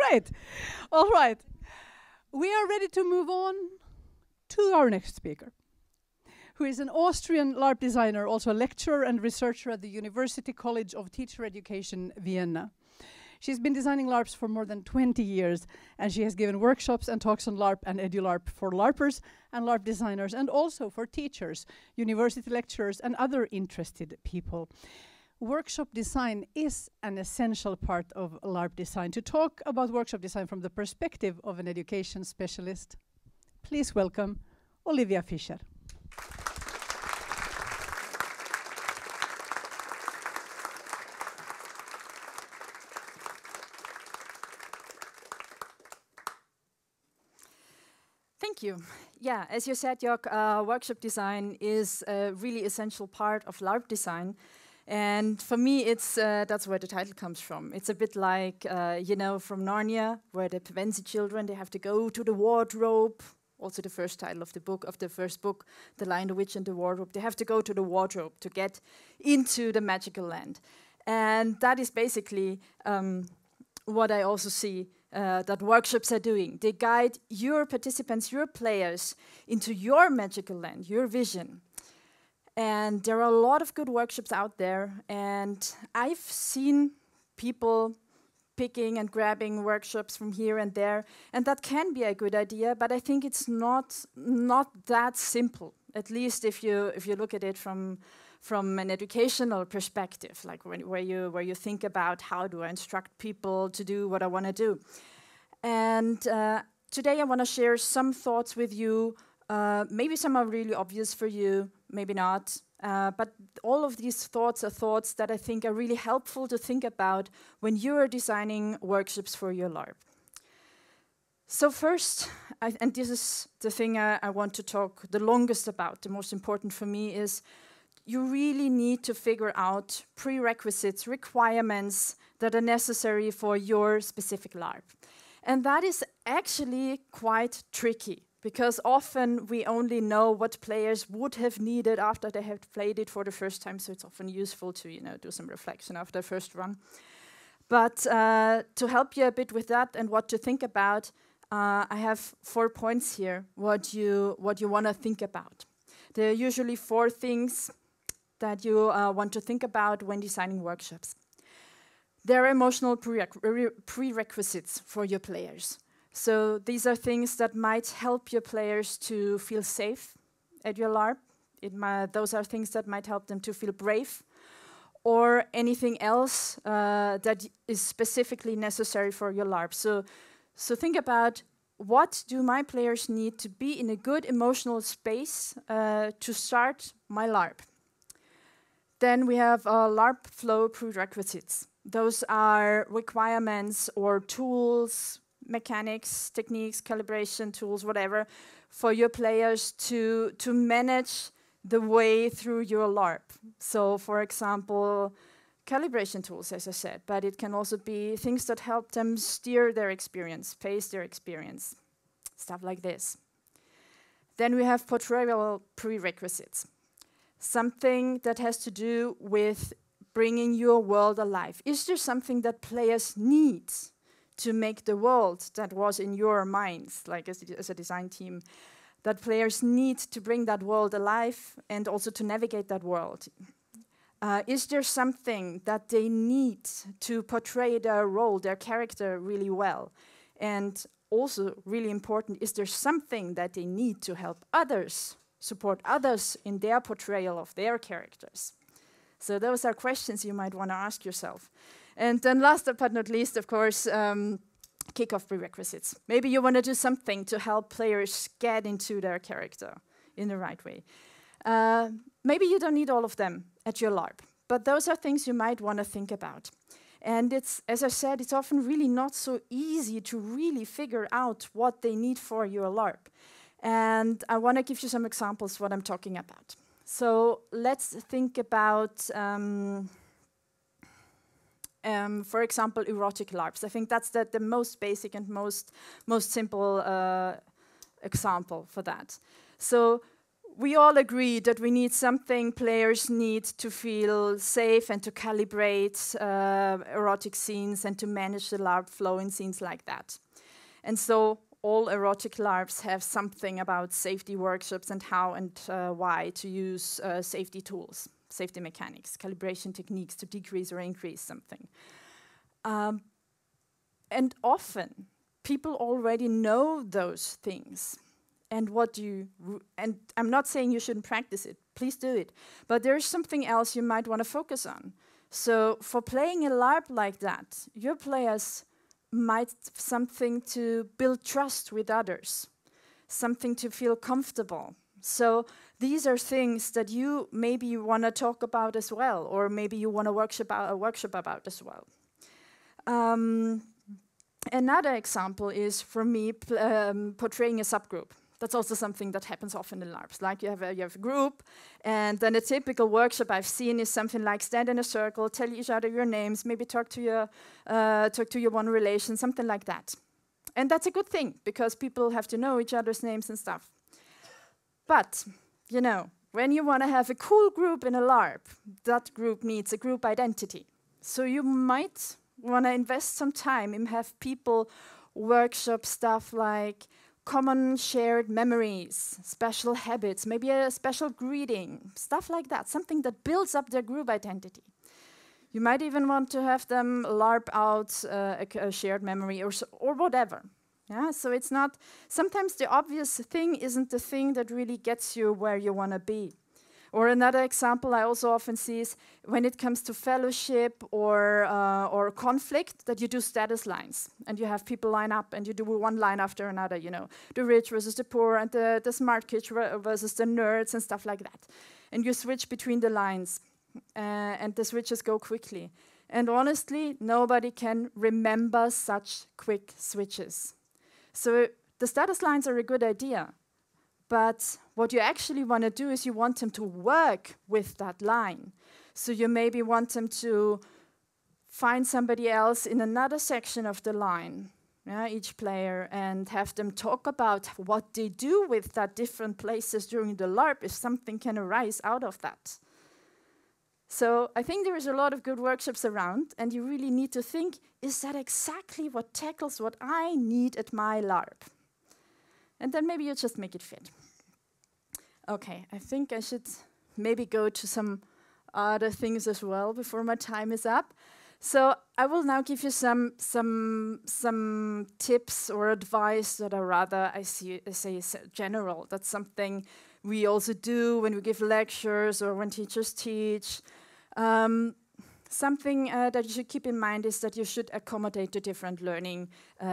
Great. All right. We are ready to move on to our next speaker, who is an Austrian LARP designer, also a lecturer and researcher at the University College of Teacher Education, Vienna. She's been designing LARPs for more than 20 years, and she has given workshops and talks on LARP and edularp for LARPers and LARP designers, and also for teachers, university lecturers, and other interested people. Workshop design is an essential part of LARP design. To talk about workshop design from the perspective of an education specialist, please welcome Olivia Fischer. Thank you. Yeah, as you said, Jörg, workshop design is a really essential part of LARP design. And for me, it's that's where the title comes from. It's a bit like, you know, from Narnia, where the Pevensie children, they have to go to the wardrobe. Also the first title of the book, The Lion, the Witch and the Wardrobe. They have to go to the wardrobe to get into the magical land. And that is basically what I also see that workshops are doing. They guide your participants, your players, into your magical land, your vision. And there are a lot of good workshops out there, and I've seen people picking and grabbing workshops from here and there, and that can be a good idea, but I think it's not that simple, at least if you look at it from an educational perspective, like where you think about how do I instruct people to do what I want to do. And today I want to share some thoughts with you. Maybe some are really obvious for you, maybe not. But all of these thoughts are thoughts that I think are really helpful to think about when you are designing workshops for your LARP. So first, and this is the thing I want to talk the longest about, the most important for me, is you really need to figure out prerequisites, requirements that are necessary for your specific LARP. And that is actually quite tricky, because often we only know what players would have needed after they have played it for the first time, so it's often useful to, you know, do some reflection after the first run. But to help you a bit with that and what to think about, I have 4 points here, what you want to think about. There are usually 4 things that you want to think about when designing workshops. There are emotional prerequisites for your players. So these are things that might help your players to feel safe at your LARP. Those are things that might help them to feel brave, or anything else that is specifically necessary for your LARP. So think about, what do my players need to be in a good emotional space to start my LARP? Then we have LARP flow prerequisites. Those are requirements or tools, mechanics, techniques, calibration tools, whatever, for your players to manage the way through your LARP. So, for example, calibration tools, as I said, but it can also be things that help them steer their experience, pace their experience, stuff like this. Then we have portrayal prerequisites, something that has to do with bringing your world alive. Is there something that players need to make the world that was in your minds, like as a design team, that players need to bring that world alive and also to navigate that world? Is there something that they need to portray their role, their character really well? And also really important, is there something that they need to help others, support others in their portrayal of their characters? So those are questions you might want to ask yourself. And then last but not least, of course, kickoff prerequisites. Maybe you want to do something to help players get into their character in the right way. Maybe you don't need all of them at your LARP, but those are things you might want to think about. And it's, as I said, it's often really not so easy to really figure out what they need for your LARP. And I want to give you some examples what I'm talking about. So let's think about for example, erotic LARPs. I think that's the most basic and most simple example for that. So we all agree that we need something players need to feel safe and to calibrate erotic scenes and to manage the LARP flow in scenes like that. And so all erotic LARPs have something about safety workshops and how and why to use safety tools, safety mechanics, calibration techniques to decrease or increase something. And often people already know those things. And what you, and I'm not saying you shouldn't practice it, please do it, but there is something else you might want to focus on. So for playing a LARP like that, your players might have something to build trust with others, something to feel comfortable. So these are things that you maybe want to talk about as well, or maybe you want to workshop about as well. Another example is, for me, portraying a subgroup. That's also something that happens often in LARPs. Like you have a group, and then a typical workshop I've seen is something like stand in a circle, tell each other your names, maybe talk to your one relation, something like that. And that's a good thing, because people have to know each other's names and stuff. But, you know, when you want to have a cool group in a LARP, that group needs a group identity. So you might want to invest some time and have people workshop stuff like common shared memories, special habits, maybe a special greeting, stuff like that, something that builds up their group identity. You might even want to have them LARP out a shared memory or whatever. Yeah, so it's not, sometimes the obvious thing isn't the thing that really gets you where you want to be. Or another example I also often see is when it comes to fellowship or conflict, that you do status lines and you have people line up and you do one line after another, you know, the rich versus the poor and the smart kids versus the nerds and stuff like that. And you switch between the lines and the switches go quickly. And honestly, nobody can remember such quick switches. So the status lines are a good idea. But what you actually want to do is you want them to work with that line. So you maybe want them to find somebody else in another section of the line, yeah, each player, and have them talk about what they do with that different places during the LARP, if something can arise out of that. So I think there is a lot of good workshops around, and you really need to think, is that exactly what tackles what I need at my LARP? And then maybe you just make it fit. Okay, I think I should maybe go to some other things as well before my time is up. So I will now give you some tips or advice that are rather, I say general. That's something we also do when we give lectures or when teachers teach. Something that you should keep in mind is that you should accommodate the different learning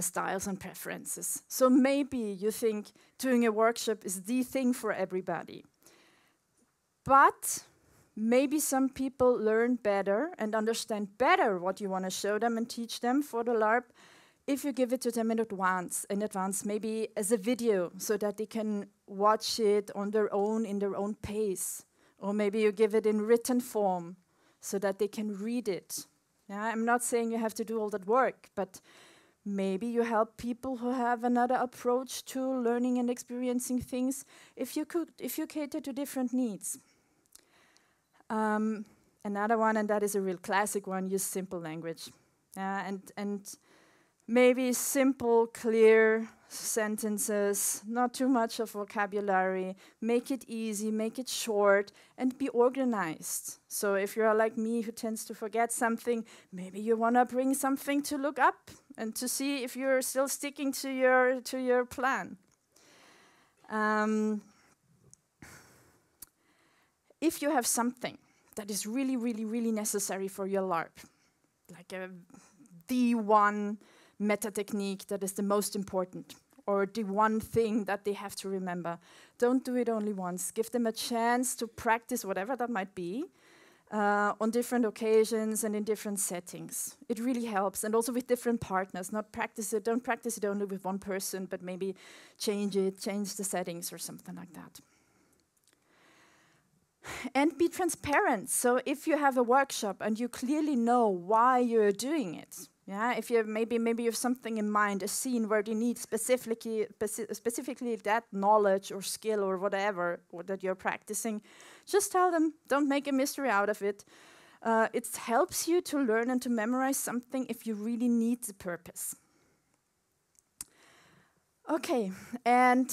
styles and preferences. So maybe you think doing a workshop is the thing for everybody. But maybe some people learn better and understand better what you want to show them and teach them for the LARP if you give it to them in advance, maybe as a video, so that they can watch it on their own, in their own pace. Or maybe you give it in written form, so that they can read it. Yeah, I'm not saying you have to do all that work, but maybe you help people who have another approach to learning and experiencing things if you cater to different needs. Another one, and that is a real classic one, use simple language. Yeah, and maybe simple, clear sentences, not too much of vocabulary, make it easy, make it short, and be organized. So if you're like me who tends to forget something, maybe you want to bring something to look up and to see if you're still sticking to your plan. If you have something that is really, really, really necessary for your LARP, like the one meta technique that is the most important, or the one thing that they have to remember. Don't do it only once. Give them a chance to practice whatever that might be on different occasions and in different settings. It really helps, and also with different partners. Don't practice it only with one person, but maybe change the settings or something like that. And be transparent. So if you have a workshop and you clearly know why you're doing it, Yeah, if you maybe you have something in mind, a scene where you need specifically that knowledge or skill or whatever or that you're practicing, just tell them. Don't make a mystery out of it. It helps you to learn and to memorize something if you really need the purpose. Okay, and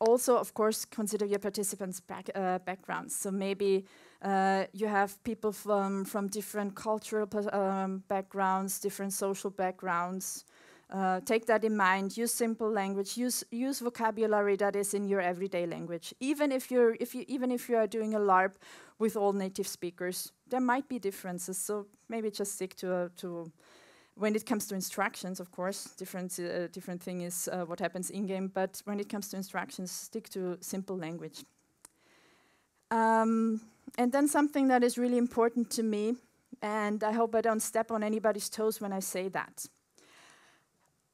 also, of course, consider your participants' backgrounds. So maybe you have people from different cultural backgrounds, different social backgrounds. Take that in mind. Use simple language. Use vocabulary that is in your everyday language. Even if you are doing a LARP with all native speakers, there might be differences. So maybe just stick to when it comes to instructions, of course, different thing is what happens in-game, but when it comes to instructions, stick to simple language. And then something that is really important to me, and I hope I don't step on anybody's toes when I say that.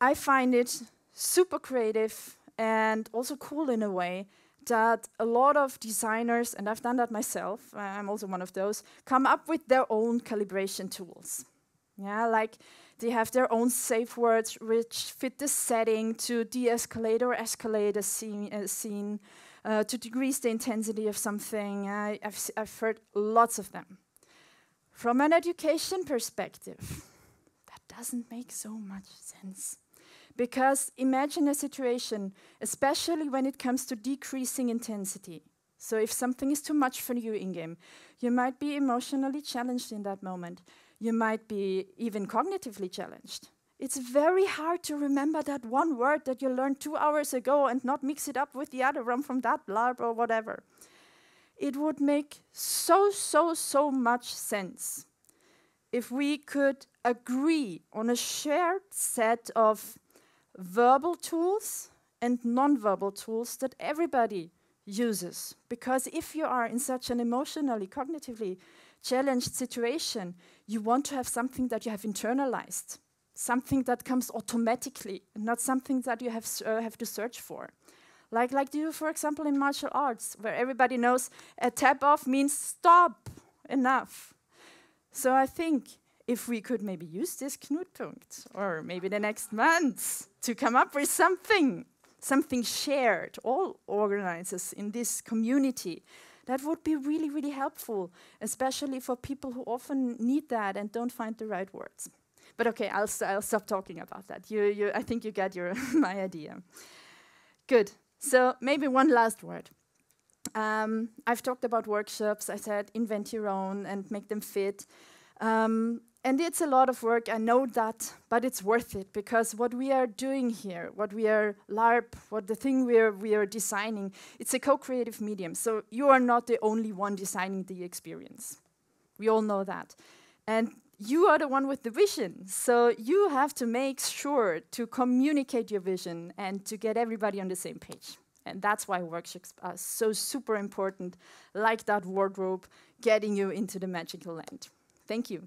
I find it super creative and also cool in a way that a lot of designers, and I've done that myself, I'm also one of those, come up with their own calibration tools. Yeah, like they have their own safe words which fit the setting to de-escalate or escalate a scene, to decrease the intensity of something. I've heard lots of them. From an education perspective, that doesn't make so much sense. Because imagine a situation, especially when it comes to decreasing intensity. So if something is too much for you in-game, you might be emotionally challenged in that moment. You might be even cognitively challenged. It's very hard to remember that one word that you learned 2 hours ago and not mix it up with the other one from that LARP or whatever. It would make so much sense if we could agree on a shared set of verbal tools and non-verbal tools that everybody uses. Because if you are in such an emotionally, cognitively challenged situation, you want to have something that you have internalized, something that comes automatically, not something that you have to search for. Like you do, for example, in martial arts, where everybody knows a tap off means stop, enough. So I think if we could maybe use this Knutpunkt, or maybe the next month, to come up with something shared, all organizers in this community, that would be really, really helpful, especially for people who often need that and don't find the right words. But okay, I'll stop talking about that. I think you get my idea. Good, so maybe one last word. I've talked about workshops, I said invent your own and make them fit. And it's a lot of work, I know that, but it's worth it, because what we are doing here, what we are LARP, what the thing we are designing, it's a co-creative medium. So you are not the only one designing the experience. We all know that. And you are the one with the vision. So you have to make sure to communicate your vision and to get everybody on the same page. And that's why workshops are so super important, like that wardrobe, getting you into the magical land. Thank you.